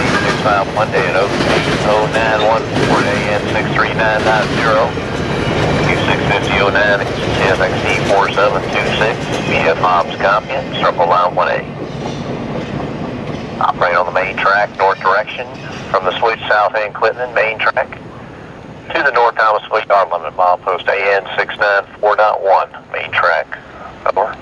1865 Monday at 0914 AM 63990, Q65009 FXE4726, VF Hobbs Compion, circle line 1A. Operate on the main track, north direction, from the switch south end Clinton, main track, to the north Thomas Fleet yard limit, milepost AN 694.1, main track, over.